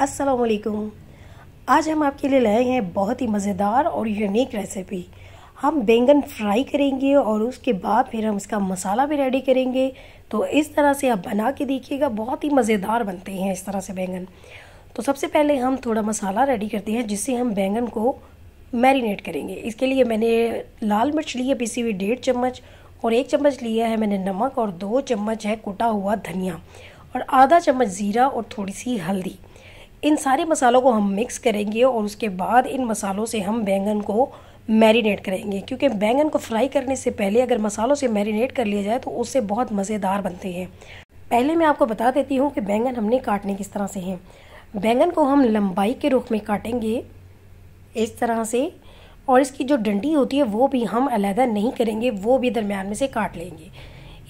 अस्सलामुअलैकुम। आज हम आपके लिए लाए हैं बहुत ही मज़ेदार और यूनिक रेसिपी। हम बैंगन फ्राई करेंगे और उसके बाद फिर हम इसका मसाला भी रेडी करेंगे। तो इस तरह से आप बना के देखिएगा, बहुत ही मज़ेदार बनते हैं इस तरह से बैंगन। तो सबसे पहले हम थोड़ा मसाला रेडी करते हैं जिससे हम बैंगन को मैरिनेट करेंगे। इसके लिए मैंने लाल मिर्च ली है पिसी हुई 1.5 चम्मच, और 1 चम्मच लिया है मैंने नमक, और 2 चम्मच है कुटा हुआ धनिया, और आधा चम्मच ज़ीरा, और थोड़ी सी हल्दी। इन सारे मसालों को हम मिक्स करेंगे और उसके बाद इन मसालों से हम बैंगन को मैरिनेट करेंगे, क्योंकि बैंगन को फ्राई करने से पहले अगर मसालों से मैरिनेट कर लिया जाए तो उससे बहुत मज़ेदार बनते हैं। पहले मैं आपको बता देती हूँ कि बैंगन हमने काटने किस तरह से हैं। बैंगन को हम लंबाई के रुख में काटेंगे इस तरह से, और इसकी जो डंडी होती है वो भी हम अलहदा नहीं करेंगे, वो भी दरमियान में से काट लेंगे।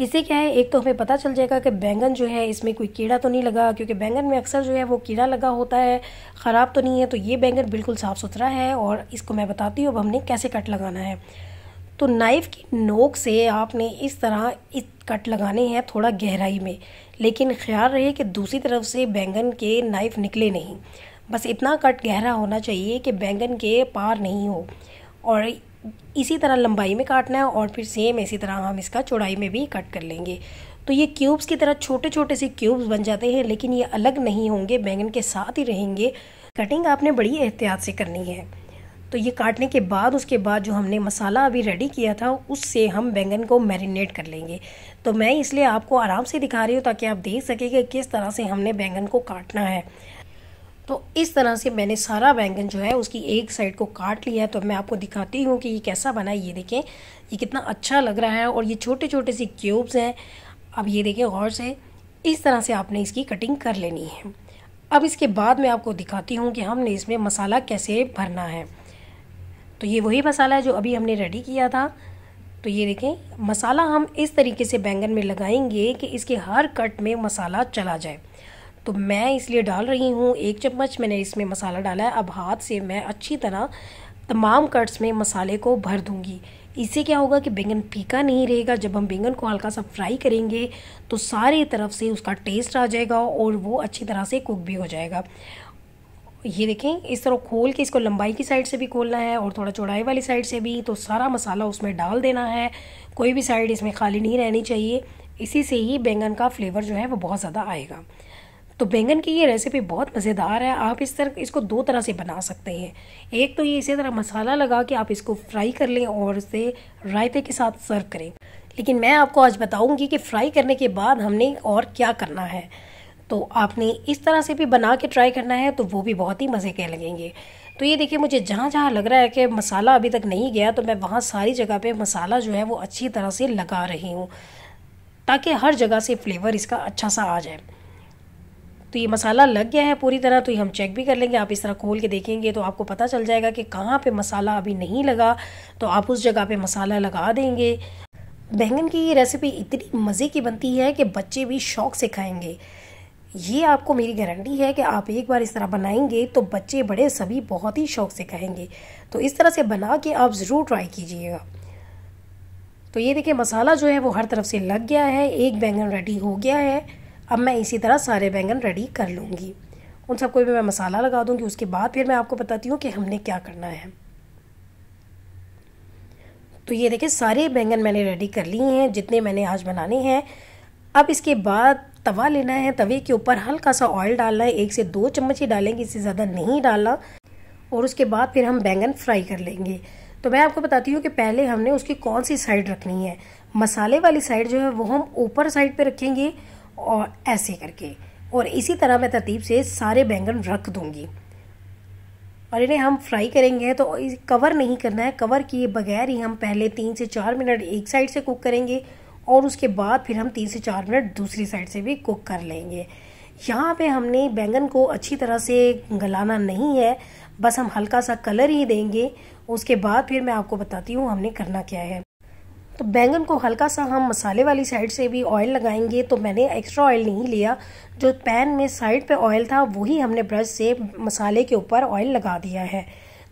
इससे क्या है, एक तो हमें पता चल जाएगा कि बैंगन जो है इसमें कोई कीड़ा तो नहीं लगा, क्योंकि बैंगन में अक्सर जो है वो कीड़ा लगा होता है, ख़राब तो नहीं है। तो ये बैंगन बिल्कुल साफ़ सुथरा है, और इसको मैं बताती हूँ अब हमने कैसे कट लगाना है। तो नाइफ़ की नोक से आपने इस तरह कट लगाने हैं, थोड़ा गहराई में, लेकिन ख्याल रहे कि दूसरी तरफ से बैंगन के नाइफ़ निकले नहीं। बस इतना कट गहरा होना चाहिए कि बैंगन के पार नहीं हो, और इसी तरह लंबाई में काटना है। और फिर सेम इसी तरह हम इसका चौड़ाई में भी कट कर लेंगे। तो ये क्यूब्स की तरह छोटे छोटे से क्यूब्स बन जाते हैं, लेकिन ये अलग नहीं होंगे, बैंगन के साथ ही रहेंगे। कटिंग आपने बड़ी एहतियात से करनी है। तो ये काटने के बाद उसके बाद जो हमने मसाला अभी रेडी किया था उससे हम बैंगन को मैरिनेट कर लेंगे। तो मैं इसलिए आपको आराम से दिखा रही हूँ ताकि आप देख सकें कि किस तरह से हमने बैंगन को काटना है। तो इस तरह से मैंने सारा बैंगन जो है उसकी एक साइड को काट लिया है। तो मैं आपको दिखाती हूँ कि ये कैसा बना है। ये देखें, ये कितना अच्छा लग रहा है, और ये छोटे छोटे से क्यूब्स हैं। अब ये देखें गौर से, इस तरह से आपने इसकी कटिंग कर लेनी है। अब इसके बाद मैं आपको दिखाती हूँ कि हमने इसमें मसाला कैसे भरना है। तो ये वही मसाला है जो अभी हमने रेडी किया था। तो ये देखें, मसाला हम इस तरीके से बैंगन में लगाएंगे कि इसके हर कट में मसाला चला जाए। तो मैं इसलिए डाल रही हूँ 1 चम्मच मैंने इसमें मसाला डाला है। अब हाथ से मैं अच्छी तरह तमाम कट्स में मसाले को भर दूँगी। इससे क्या होगा कि बैंगन फीका नहीं रहेगा। जब हम बैंगन को हल्का सा फ्राई करेंगे तो सारी तरफ से उसका टेस्ट आ जाएगा, और वो अच्छी तरह से कुक भी हो जाएगा। ये देखें, इस तरह खोल के इसको लंबाई की साइड से भी खोलना है और थोड़ा चौड़ाई वाली साइड से भी। तो सारा मसाला उसमें डाल देना है, कोई भी साइड इसमें खाली नहीं रहनी चाहिए। इसी से ही बैंगन का फ्लेवर जो है वो बहुत ज़्यादा आएगा। तो बैंगन की ये रेसिपी बहुत मज़ेदार है। आप इस तरह इसको 2 तरह से बना सकते हैं। एक तो ये इसी तरह मसाला लगा के आप इसको फ्राई कर लें और इसे रायते के साथ सर्व करें, लेकिन मैं आपको आज बताऊंगी कि फ्राई करने के बाद हमने और क्या करना है। तो आपने इस तरह से भी बना के ट्राई करना है, तो वो भी बहुत ही मज़े के लगेंगे। तो ये देखिए, मुझे जहाँ जहाँ लग रहा है कि मसाला अभी तक नहीं गया, तो मैं वहाँ सारी जगह पर मसाला जो है वो अच्छी तरह से लगा रही हूँ, ताकि हर जगह से फ्लेवर इसका अच्छा सा आ जाए। तो ये मसाला लग गया है पूरी तरह, तो ये हम चेक भी कर लेंगे। आप इस तरह खोल के देखेंगे तो आपको पता चल जाएगा कि कहाँ पे मसाला अभी नहीं लगा, तो आप उस जगह पे मसाला लगा देंगे। बैंगन की ये रेसिपी इतनी मज़े की बनती है कि बच्चे भी शौक से खाएंगे। ये आपको मेरी गारंटी है कि आप एक बार इस तरह बनाएंगे तो बच्चे बड़े सभी बहुत ही शौक से खाएंगे। तो इस तरह से बना के आप ज़रूर ट्राई कीजिएगा। तो ये देखिए, मसाला जो है वो हर तरफ से लग गया है। एक बैंगन रेडी हो गया है। अब मैं इसी तरह सारे बैंगन रेडी कर लूँगी, उन सबको भी मैं मसाला लगा दूँगी। उसके बाद फिर मैं आपको बताती हूँ कि हमने क्या करना है। तो ये देखिए, सारे बैंगन मैंने रेडी कर लिए हैं जितने मैंने आज बनाने हैं। अब इसके बाद तवा लेना है, तवे के ऊपर हल्का सा ऑयल डालना है। 1 से 2 चम्मच ही डालेंगे, इससे ज़्यादा नहीं डालना। और उसके बाद फिर हम बैंगन फ्राई कर लेंगे। तो मैं आपको बताती हूँ कि पहले हमने उसकी कौन सी साइड रखनी है। मसाले वाली साइड जो है वो हम ऊपर साइड पर रखेंगे, और ऐसे करके, और इसी तरह मैं तरतीब से सारे बैंगन रख दूंगी। और इन्हें हम फ्राई करेंगे, तो कवर नहीं करना है। कवर किए बगैर ही हम पहले 3 से 4 मिनट एक साइड से कुक करेंगे, और उसके बाद फिर हम 3 से 4 मिनट दूसरी साइड से भी कुक कर लेंगे। यहाँ पे हमने बैंगन को अच्छी तरह से गलाना नहीं है, बस हम हल्का सा कलर ही देंगे। उसके बाद फिर मैं आपको बताती हूँ हमने करना क्या है। तो बैंगन को हल्का सा हम मसाले वाली साइड से भी ऑयल लगाएंगे। तो मैंने एक्स्ट्रा ऑयल नहीं लिया, जो पैन में साइड पे ऑयल था वही हमने ब्रश से मसाले के ऊपर ऑयल लगा दिया है।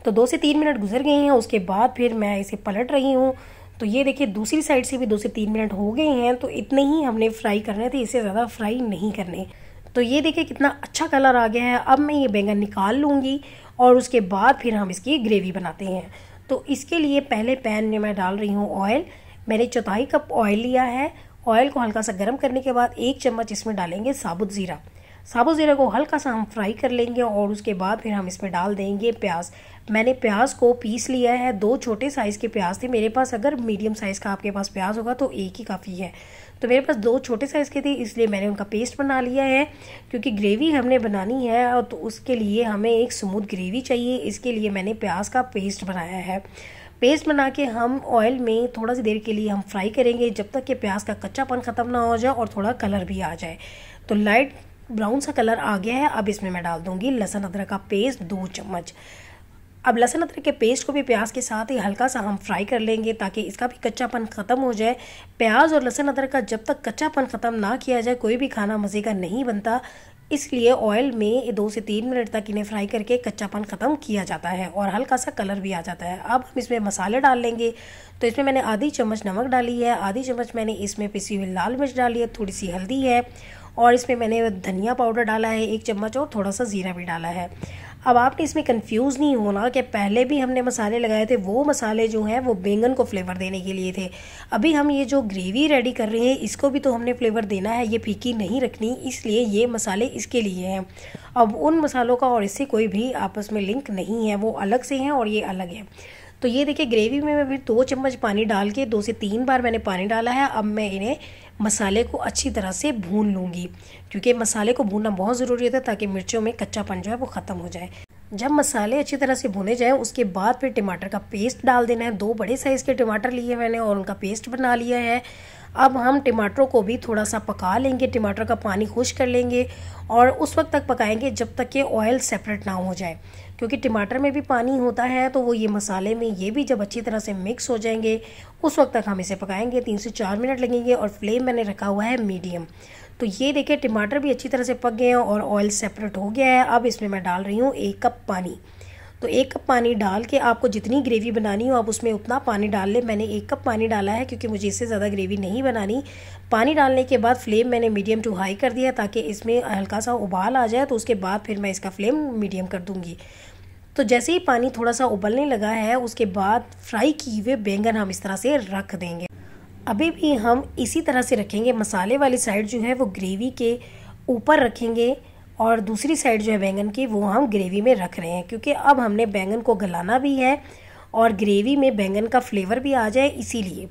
तो 2 से 3 मिनट गुजर गए हैं। उसके बाद फिर मैं इसे पलट रही हूँ। तो ये देखिए, दूसरी साइड से भी 2 से 3 मिनट हो गए हैं। तो इतने ही हमने फ्राई करने थे, इससे ज़्यादा फ्राई नहीं करने। तो ये देखिए कितना अच्छा कलर आ गया है। अब मैं ये बैंगन निकाल लूँगी और उसके बाद फिर हम इसकी ग्रेवी बनाते हैं। तो इसके लिए पहले पैन में मैं डाल रही हूँ ऑयल। मैंने 1/4 कप ऑयल लिया है। ऑयल को हल्का सा गर्म करने के बाद 1 चम्मच इसमें डालेंगे साबुत ज़ीरा। साबुत ज़ीरा को हल्का सा हम फ्राई कर लेंगे और उसके बाद फिर हम इसमें डाल देंगे प्याज। मैंने प्याज को पीस लिया है, 2 छोटे साइज़ के प्याज थे मेरे पास। अगर मीडियम साइज़ का आपके पास प्याज होगा तो एक ही काफ़ी है। तो मेरे पास 2 छोटे साइज़ के थे, इसलिए मैंने उनका पेस्ट बना लिया है। क्योंकि ग्रेवी हमने बनानी है और तो उसके लिए हमें एक स्मूथ ग्रेवी चाहिए, इसके लिए मैंने प्याज का पेस्ट बनाया है। पेस्ट बना के हम ऑयल में थोड़ा सी देर के लिए हम फ्राई करेंगे जब तक कि प्याज का कच्चापन ख़त्म ना हो जाए और थोड़ा कलर भी आ जाए। तो लाइट ब्राउन सा कलर आ गया है। अब इसमें मैं डाल दूंगी लहसुन अदरक का पेस्ट 2 चम्मच। अब लहसुन अदरक के पेस्ट को भी प्याज के साथ ही हल्का सा हम फ्राई कर लेंगे ताकि इसका भी कच्चापन ख़त्म हो जाए। प्याज और लहसुन अदरक का जब तक कच्चापन ख़त्म ना किया जाए कोई भी खाना मज़े का नहीं बनता, इसलिए ऑयल में 2 से 3 मिनट तक इन्हें फ्राई करके कच्चापन ख़त्म किया जाता है और हल्का सा कलर भी आ जाता है। अब हम इसमें मसाले डाल लेंगे। तो इसमें मैंने 1/2 चम्मच नमक डाली है, 1/2 चम्मच मैंने इसमें पिसी हुई लाल मिर्च डाली है, थोड़ी सी हल्दी है और इसमें मैंने धनिया पाउडर डाला है 1 चम्मच और थोड़ा सा ज़ीरा भी डाला है। अब आपने इसमें कंफ्यूज नहीं होना कि पहले भी हमने मसाले लगाए थे, वो मसाले जो हैं वो बैंगन को फ्लेवर देने के लिए थे। अभी हम ये जो ग्रेवी रेडी कर रहे हैं इसको भी तो हमने फ्लेवर देना है, ये फीकी नहीं रखनी, इसलिए ये मसाले इसके लिए हैं। अब उन मसालों का और इससे कोई भी आपस में लिंक नहीं है, वो अलग से हैं और ये अलग है। तो ये देखिए ग्रेवी में मैं फिर 2 चम्मच पानी डाल के 2 से 3 बार मैंने पानी डाला है। अब मैं इन्हें मसाले को अच्छी तरह से भून लूँगी क्योंकि मसाले को भूनना बहुत ज़रूरी होता है ताकि मिर्चों में कच्चापन जो है वो ख़त्म हो जाए। जब मसाले अच्छी तरह से भुने जाएं उसके बाद फिर टमाटर का पेस्ट डाल देना है। 2 बड़े साइज़ के टमाटर लिए मैंने और उनका पेस्ट बना लिया है। अब हम टमाटरों को भी थोड़ा सा पका लेंगे, टमाटर का पानी खुश कर लेंगे और उस वक्त तक पकाएंगे जब तक कि ऑयल सेपरेट ना हो जाए, क्योंकि टमाटर में भी पानी होता है। तो वो ये मसाले में ये भी जब अच्छी तरह से मिक्स हो जाएंगे उस वक्त तक हम इसे पकाएंगे। 3 से 4 मिनट लगेंगे और फ्लेम मैंने रखा हुआ है मीडियम। तो ये देखिए टमाटर भी अच्छी तरह से पक गए हैं और ऑयल सेपरेट हो गया है। अब इसमें मैं डाल रही हूँ 1 कप पानी। तो 1 कप पानी डाल के आपको जितनी ग्रेवी बनानी हो आप उसमें उतना पानी डाल ले। मैंने 1 कप पानी डाला है क्योंकि मुझे इससे ज़्यादा ग्रेवी नहीं बनानी। पानी डालने के बाद फ्लेम मैंने मीडियम टू हाई कर दिया ताकि इसमें हल्का सा उबाल आ जाए। तो उसके बाद फिर मैं इसका फ्लेम मीडियम कर दूँगी। तो जैसे ही पानी थोड़ा सा उबलने लगा है उसके बाद फ्राई किए हुए बैंगन हम इस तरह से रख देंगे। अभी भी हम इसी तरह से रखेंगे, मसाले वाली साइड जो है वो ग्रेवी के ऊपर रखेंगे और दूसरी साइड जो है बैंगन की वो हम ग्रेवी में रख रहे हैं क्योंकि अब हमने बैंगन को गलाना भी है और ग्रेवी में बैंगन का फ्लेवर भी आ जाए इसीलिए।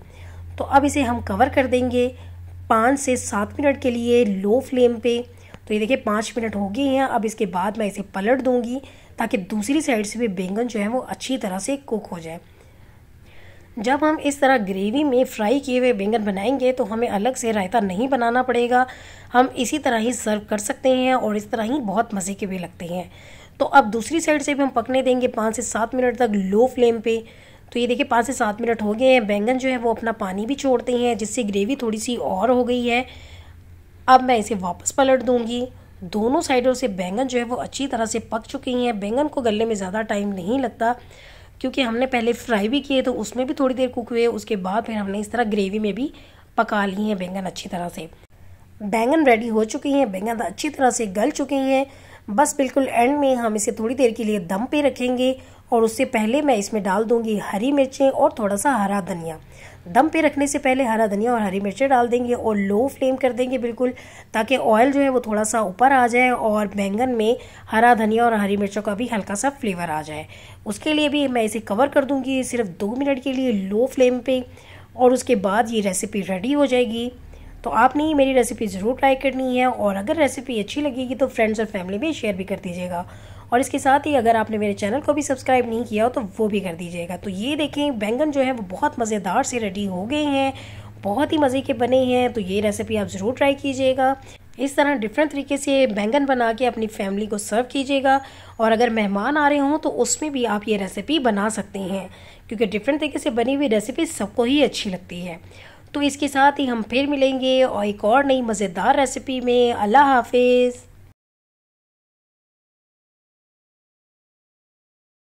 तो अब इसे हम कवर कर देंगे 5 से 7 मिनट के लिए लो फ्लेम पे। तो ये देखिए 5 मिनट हो गए हैं। अब इसके बाद मैं इसे पलट दूँगी ताकि दूसरी साइड से भी बैंगन जो है वो अच्छी तरह से कुक हो जाए। जब हम इस तरह ग्रेवी में फ्राई किए हुए बैंगन बनाएंगे तो हमें अलग से रायता नहीं बनाना पड़ेगा, हम इसी तरह ही सर्व कर सकते हैं और इस तरह ही बहुत मज़े के भी लगते हैं। तो अब दूसरी साइड से भी हम पकने देंगे 5 से 7 मिनट तक लो फ्लेम पे। तो ये देखिए 5 से 7 मिनट हो गए हैं। बैंगन जो है वो अपना पानी भी छोड़ते हैं जिससे ग्रेवी थोड़ी सी और हो गई है। अब मैं इसे वापस पलट दूँगी। दोनों साइडों से बैंगन जो है वो अच्छी तरह से पक चुकी हैं। बैंगन को गलने में ज़्यादा टाइम नहीं लगता क्योंकि हमने पहले फ्राई भी किए तो उसमें भी थोड़ी देर कुक हुए, उसके बाद फिर हमने इस तरह ग्रेवी में भी पका लिए हैं बैंगन अच्छी तरह से। बैंगन रेडी हो चुके हैं, बैंगन अच्छी तरह से गल चुके हैं। बस बिल्कुल एंड में हम इसे थोड़ी देर के लिए दम पे रखेंगे और उससे पहले मैं इसमें डाल दूंगी हरी मिर्चें और थोड़ा सा हरा धनिया। दम पे रखने से पहले हरा धनिया और हरी मिर्चें डाल देंगे और लो फ्लेम कर देंगे बिल्कुल ताकि ऑयल जो है वो थोड़ा सा ऊपर आ जाए और बैंगन में हरा धनिया और हरी मिर्चों का भी हल्का सा फ्लेवर आ जाए। उसके लिए भी मैं इसे कवर कर दूँगी सिर्फ 2 मिनट के लिए लो फ्लेम पर और उसके बाद ये रेसिपी रेडी हो जाएगी। तो आपने मेरी रेसिपी ज़रूर ट्राई करनी है और अगर रेसिपी अच्छी लगेगी तो फ्रेंड्स और फैमिली में शेयर भी कर दीजिएगा और इसके साथ ही अगर आपने मेरे चैनल को भी सब्सक्राइब नहीं किया हो तो वो भी कर दीजिएगा। तो ये देखें बैंगन जो है वो बहुत मज़ेदार से रेडी हो गए हैं, बहुत ही मज़े के बने हैं। तो ये रेसिपी आप ज़रूर ट्राई कीजिएगा। इस तरह डिफरेंट तरीके से बैंगन बना के अपनी फैमिली को सर्व कीजिएगा और अगर मेहमान आ रहे हों तो उसमें भी आप ये रेसिपी बना सकते हैं क्योंकि डिफरेंट तरीके से बनी हुई रेसिपी सबको ही अच्छी लगती है। तो इसके साथ ही हम फिर मिलेंगे और एक और नई मज़ेदार रेसिपी में। अल्लाह हाफिज़।